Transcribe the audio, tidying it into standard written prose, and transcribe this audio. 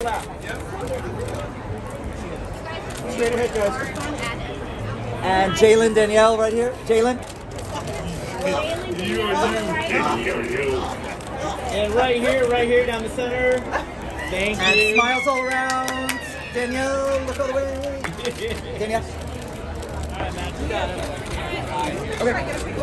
Straight ahead, guys. And Jalen, Danielle, right here. Jalen. You. And right here, down the center. Thank you. And smiles all around. Danielle, look all the way. Danielle. All right, Matt, you got it. Okay.